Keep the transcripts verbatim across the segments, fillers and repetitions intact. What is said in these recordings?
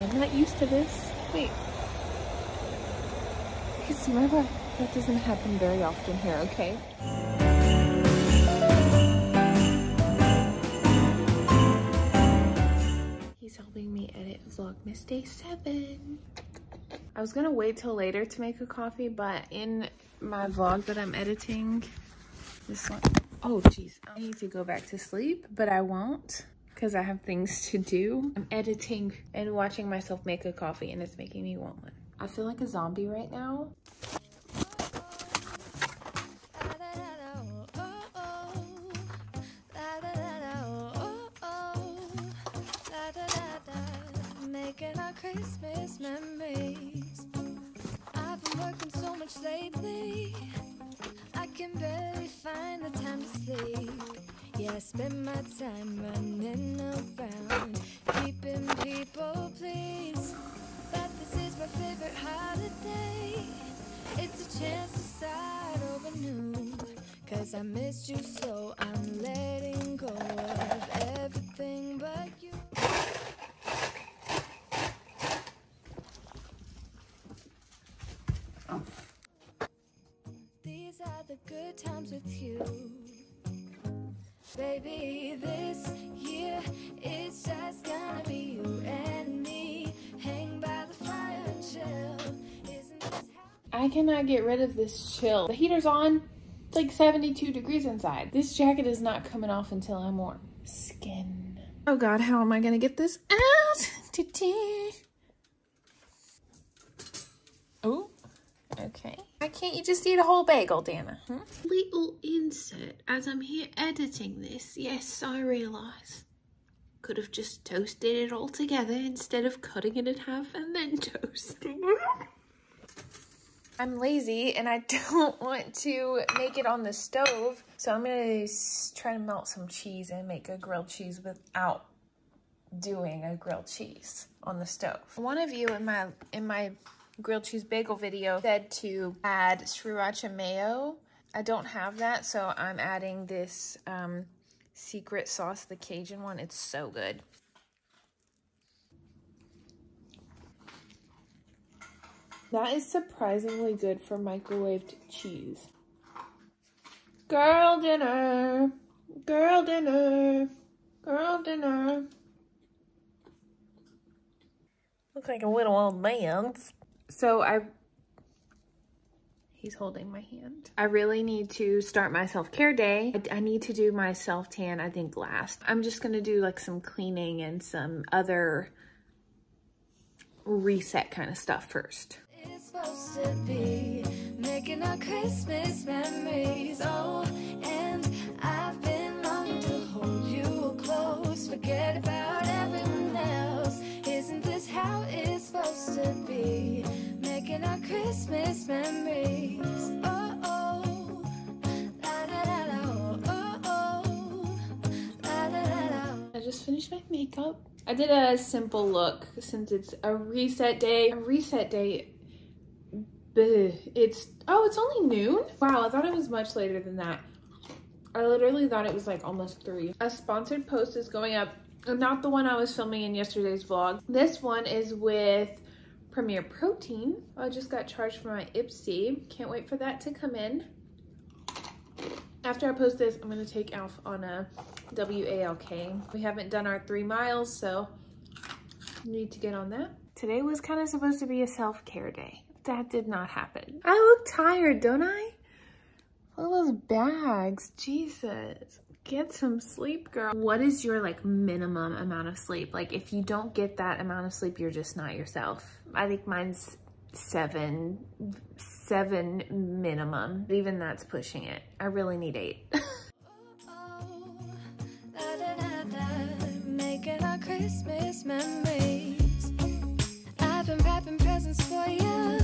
I'm not used to this. Wait. Because remember, that doesn't happen very often here, okay? He's helping me edit Vlogmas Day seven. I was gonna wait till later to make a coffee, but in my vlog that I'm editing, this one, oh geez, I need to go back to sleep, but I won't, because I have things to do. I'm editing and watching myself make a coffee, and it's making me want one. I feel like a zombie right now. Making our Christmas memories. I've been working so much lately, I can barely find the time to sleep. Yeah, I spend my time running around, keeping people pleased. But this is my favorite holiday. It's a chance to start over new. Cause I missed you so, I'm letting go of everything but you. These are the good times with you, baby. This year it's just gonna be you and me, hang by the fire and chill. Isn't this how I cannot get rid of this chill? The heater's on. It's like seventy-two degrees inside. This jacket is not coming off until I'm warm. Skin. Oh God, how am I gonna get this out today? Oh. Okay. Why can't you just eat a whole bagel, Dana? Hmm? Little insert as I'm here editing this. Yes, I realise. Could have just toasted it all together instead of cutting it in half and then toasting it. I'm lazy and I don't want to make it on the stove, so I'm gonna try to melt some cheese and make a grilled cheese without doing a grilled cheese on the stove. One of you in my in my grilled cheese bagel video said to add sriracha mayo. I don't have that, so I'm adding this um, secret sauce, the Cajun one. It's so good. That is surprisingly good for microwaved cheese. Girl dinner, girl dinner, girl dinner. Looks like a little old man. So I, he's holding my hand. I really need to start my self-care day. I, I need to do my self-tan, I think, last. I'm just gonna do like some cleaning and some other reset kind of stuff first. It's supposed to be making our Christmas memories, oh, and I've been longing to hold you close, forget about everyone else. Isn't this how it's supposed to be? Making our Christmas memories. Oh oh, la da da da, oh oh, la da da da. I just finished my makeup. I did a simple look since it's a reset day. A reset day. It's oh, it's only noon. Wow, I thought it was much later than that. I literally thought it was like almost three. A sponsored post is going up. Not the one I was filming in yesterday's vlog. This one is with Premier Protein. Oh, I just got charged for my Ipsy. Can't wait for that to come in. After I post this, I'm going to take Alf on a walk. We haven't done our three miles, so we need to get on that. Today was kind of supposed to be a self-care day. That did not happen. I look tired, don't I? All those bags. Jesus. Get some sleep, girl. What is your like minimum amount of sleep? Like if you don't get that amount of sleep, you're just not yourself. I think mine's seven, seven minimum. Even that's pushing it. I really need eight. Oh, oh, da, da, da, da. Making our Christmas memories. I've been wrapping presents for you.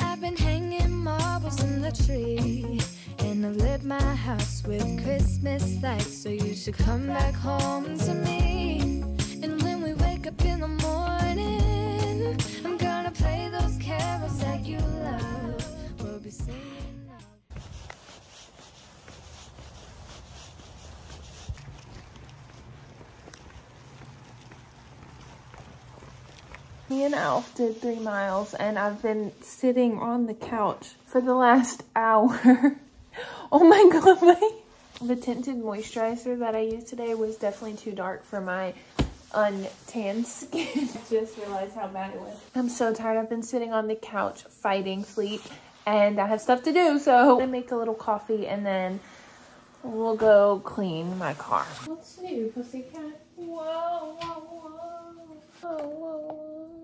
I've been hanging marbles in the tree. And I've lit my house with Christmas lights, so you should come back home to me. And when we wake up in the morning, I'm gonna play those carols that you love. We'll be singing. Me and Alf did three miles and I've been sitting on the couch for the last hour. Oh my god, wait. The tinted moisturizer that I used today was definitely too dark for my untanned skin. I just realized how bad it was. I'm so tired. I've been sitting on the couch fighting sleep and I have stuff to do, so I'm gonna make a little coffee and then we'll go clean my car. Let's do, pussycat. Whoa, whoa, whoa. Whoa, whoa, whoa.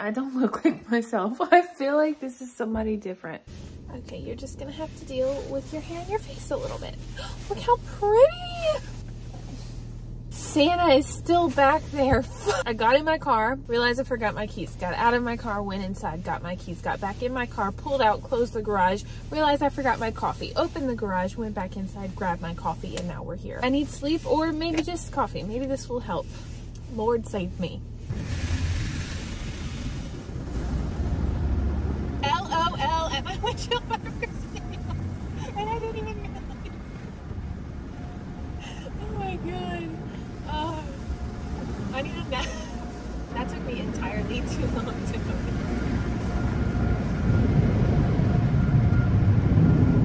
I don't look like myself. I feel like this is somebody different. Okay, you're just gonna have to deal with your hair and your face a little bit. Look how pretty! Santa is still back there. I got in my car, realized I forgot my keys. Got out of my car, went inside, got my keys, got back in my car, pulled out, closed the garage, realized I forgot my coffee, opened the garage, went back inside, grabbed my coffee, and now we're here. I need sleep or maybe just coffee. Maybe this will help. Lord save me. L O L at my windshield wipers, and I didn't even realize. Oh my god. Uh, I need a nap. That took me entirely too long to notice.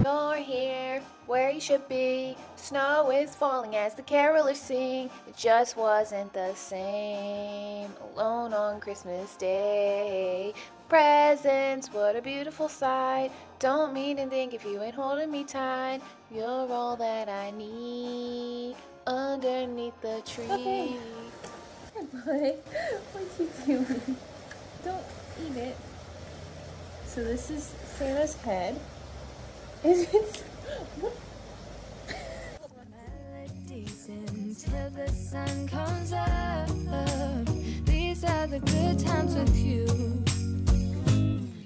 You're here, where you should be. Snow is falling as the carolers sing. It just wasn't the same. Alone on Christmas Day. Presents, what a beautiful sight. Don't mean a thing if you ain't holding me tight. You're all that I need underneath the tree. Okay. Hey boy, what you doing? Don't eat it. So this is Santa's head. Is it? What? Till the sun comes up, these are the good times with you.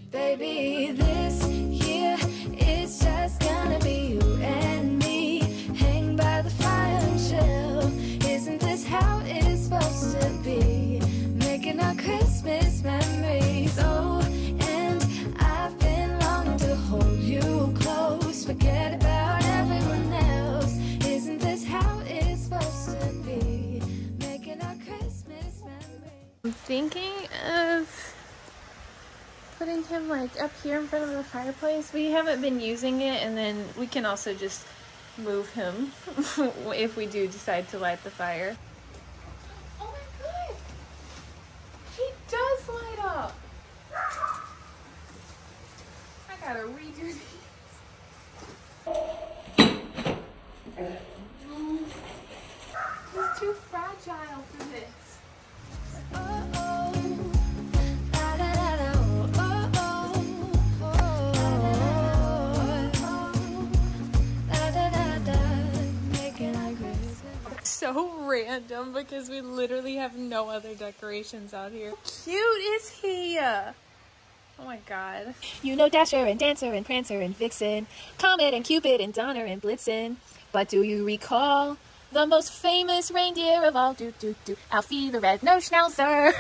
Baby, this year it's just gonna be you and me. Hang by the fire and chill. Isn't this how it's supposed to be? Making our Christmas memories. Oh, and I've been longing to hold you close. Forget about everyone else. Isn't this how it's supposed to be? Making our Christmas memories. I'm thinking of putting him like up here in front of the fireplace. We haven't been using it, and then we can also just move him if we do decide to light the fire. Oh my god! He does light up! I gotta redo these. He's too fragile for this. Oh. So random because we literally have no other decorations out here. How cute is he? Oh my god. You know Dasher and Dancer and Prancer and Vixen, Comet and Cupid and Donner and Blitzen. But do you recall the most famous reindeer of all? Do do do. Alfie the Red-Nosed Schnauzer.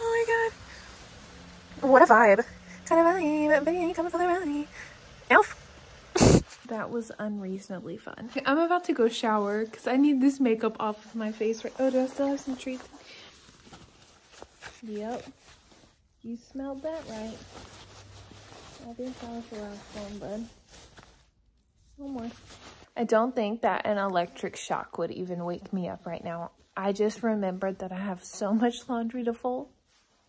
Oh my god. What a vibe. Kind of vibe. Baby, come follow Elf. That was unreasonably fun. I'm about to go shower because I need this makeup off of my face. Oh, do I still have some treats? Yep. You smelled that right. I think that was the last one, bud. One more. I don't think that an electric shock would even wake me up right now. I just remembered that I have so much laundry to fold.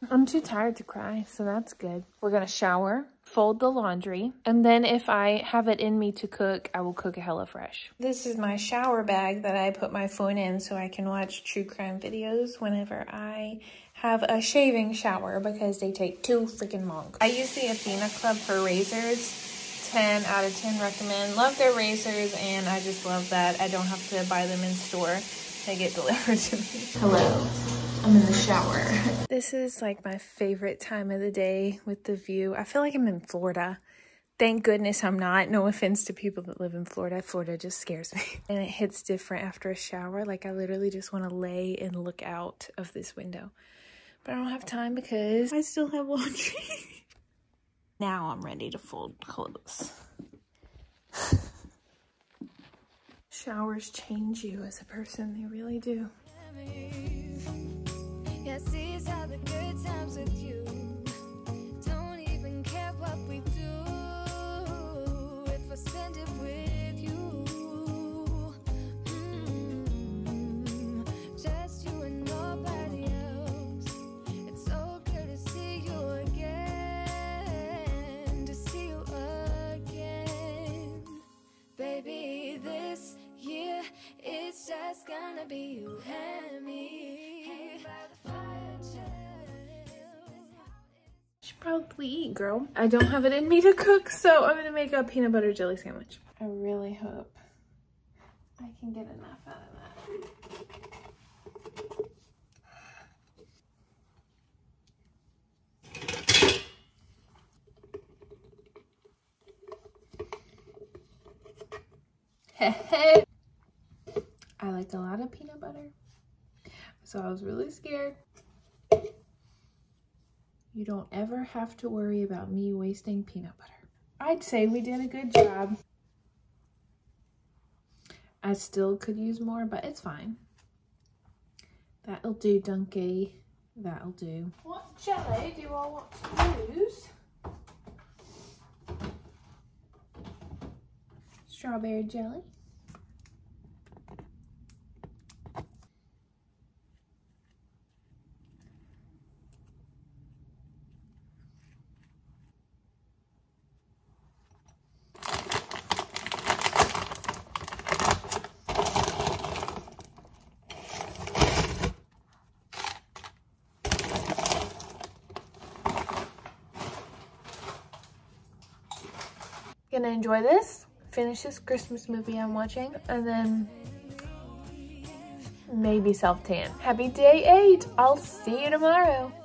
I'm too tired to cry, so that's good. We're gonna shower, fold the laundry, and then if I have it in me to cook, I will cook a HelloFresh. This is my shower bag that I put my phone in so I can watch true crime videos whenever I have a shaving shower because they take too freaking long. I use the Athena Club for razors. ten out of ten recommend. Love their razors, and I just love that I don't have to buy them in store. They get delivered to me. Hello. I'm in the shower. This is like my favorite time of the day with the view. I feel like I'm in Florida. Thank goodness I'm not. No offense to people that live in Florida. Florida just scares me. And it hits different after a shower. Like I literally just want to lay and look out of this window. But I don't have time because I still have laundry. Now I'm ready to fold clothes. showers change you as a person. They really do. Yeah, see, it's all the good times with you. Don't even care what we do if I spend it with you. Just gonna be you and me. Should probably eat, girl. I don't have it in me to cook, so I'm gonna make a peanut butter jelly sandwich. I really hope I can get enough out of that. Hey, hey. I liked a lot of peanut butter, so I was really scared. You don't ever have to worry about me wasting peanut butter. I'd say we did a good job. I still could use more, but it's fine. That'll do, Dunky. That'll do. What jelly do I want to use? Strawberry jelly. Gonna enjoy this, finish this Christmas movie I'm watching, and then maybe self-tan. Happy day eight. I'll see you tomorrow.